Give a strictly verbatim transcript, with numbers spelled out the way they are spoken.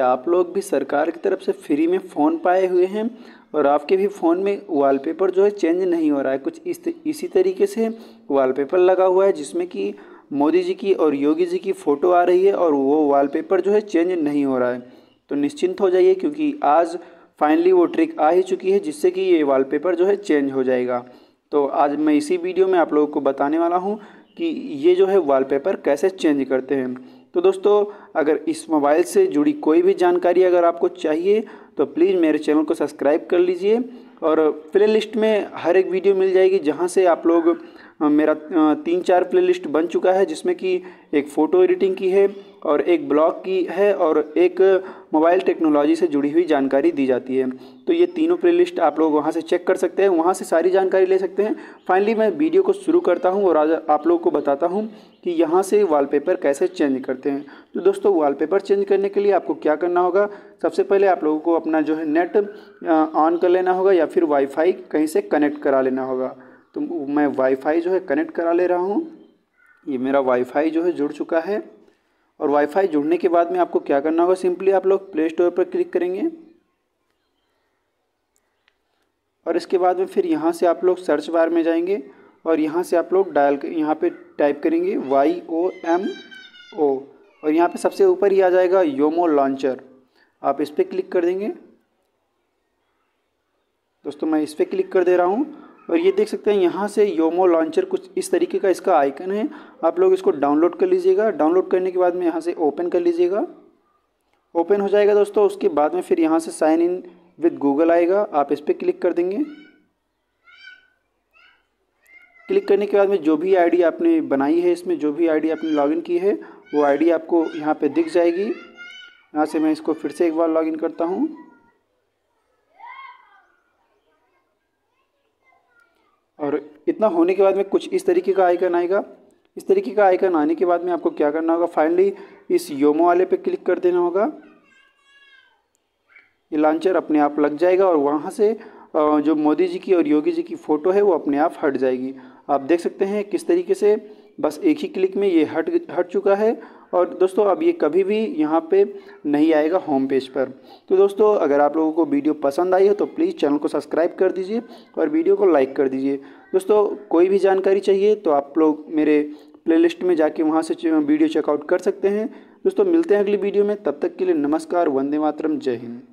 क्या आप लोग भी सरकार की तरफ से फ्री में फ़ोन पाए हुए हैं और आपके भी फ़ोन में वॉलपेपर जो है चेंज नहीं हो रहा है। कुछ इस इसी तरीके से वॉलपेपर लगा हुआ है जिसमें कि मोदी जी की और योगी जी की फ़ोटो आ रही है और वो वॉलपेपर जो है चेंज नहीं हो रहा है। तो निश्चिंत हो जाइए क्योंकि आज फाइनली वो ट्रिक आ ही चुकी है जिससे कि ये वॉलपेपर जो है चेंज हो जाएगा। तो आज मैं इसी वीडियो में आप लोगों को बताने वाला हूँ कि ये जो है वॉलपेपर कैसे चेंज करते हैं। तो दोस्तों अगर इस मोबाइल से जुड़ी कोई भी जानकारी अगर आपको चाहिए तो प्लीज़ मेरे चैनल को सब्सक्राइब कर लीजिए और प्लेलिस्ट में हर एक वीडियो मिल जाएगी जहां से आप लोग, मेरा तीन चार प्लेलिस्ट बन चुका है जिसमें कि एक फ़ोटो एडिटिंग की है और एक ब्लॉग की है और एक मोबाइल टेक्नोलॉजी से जुड़ी हुई जानकारी दी जाती है। तो ये तीनों प्लेलिस्ट आप लोग वहाँ से चेक कर सकते हैं, वहाँ से सारी जानकारी ले सकते हैं। फाइनली मैं वीडियो को शुरू करता हूँ और आज आप लोगों को बताता हूँ कि यहाँ से वॉलपेपर कैसे चेंज करते हैं। तो दोस्तों वॉलपेपर चेंज करने के लिए आपको क्या करना होगा, सबसे पहले आप लोगों को अपना जो है नेट ऑन कर लेना होगा या फिर वाईफाई कहीं से कनेक्ट करा लेना होगा। तो मैं वाईफाई जो है कनेक्ट करा ले रहा हूँ, ये मेरा वाईफाई जो है जुड़ चुका है। और वाईफाई जुड़ने के बाद में आपको क्या करना होगा, सिंपली आप लोग प्ले स्टोर पर क्लिक करेंगे और इसके बाद में फिर यहाँ से आप लोग सर्च बार में जाएंगे और यहाँ से आप लोग डायल यहाँ पे टाइप करेंगे वाई ओ एम ओ और यहाँ पे सबसे ऊपर ही आ जाएगा योमो लॉन्चर, आप इस पर क्लिक कर देंगे। दोस्तों मैं इस पर क्लिक कर दे रहा हूँ और ये देख सकते हैं यहाँ से योमो लॉन्चर कुछ इस तरीके का इसका आइकन है, आप लोग इसको डाउनलोड कर लीजिएगा। डाउनलोड करने के बाद में यहाँ से ओपन कर लीजिएगा, ओपन हो जाएगा दोस्तों। उसके बाद में फिर यहाँ से साइन इन विद गूगल आएगा, आप इस पर क्लिक कर देंगे। क्लिक करने के बाद में जो भी आईडी आपने बनाई है, इसमें जो भी आईडी आपने लॉगिन की है वो आईडी आपको यहाँ पर दिख जाएगी। यहाँ से मैं इसको फिर से एक बार लॉगिन करता हूँ। और इतना होने के बाद में कुछ इस तरीके का आइकन आएगा। इस तरीके का आइकन आने के बाद में आपको क्या करना होगा, फाइनली इस योमो वाले पे क्लिक कर देना होगा। ये लॉन्चर अपने आप लग जाएगा और वहाँ से जो मोदी जी की और योगी जी की फ़ोटो है वो अपने आप हट जाएगी। आप देख सकते हैं किस तरीके से बस एक ही क्लिक में ये हट हट चुका है। और दोस्तों अब ये कभी भी यहाँ पे नहीं आएगा होम पेज पर। तो दोस्तों अगर आप लोगों को वीडियो पसंद आई हो तो प्लीज़ चैनल को सब्सक्राइब कर दीजिए और वीडियो को लाइक कर दीजिए। दोस्तों कोई भी जानकारी चाहिए तो आप लोग मेरे प्लेलिस्ट में जाके वहाँ से वीडियो चेकआउट कर सकते हैं। दोस्तों मिलते हैं अगली वीडियो में, तब तक के लिए नमस्कार, वंदे मातरम, जय हिंद।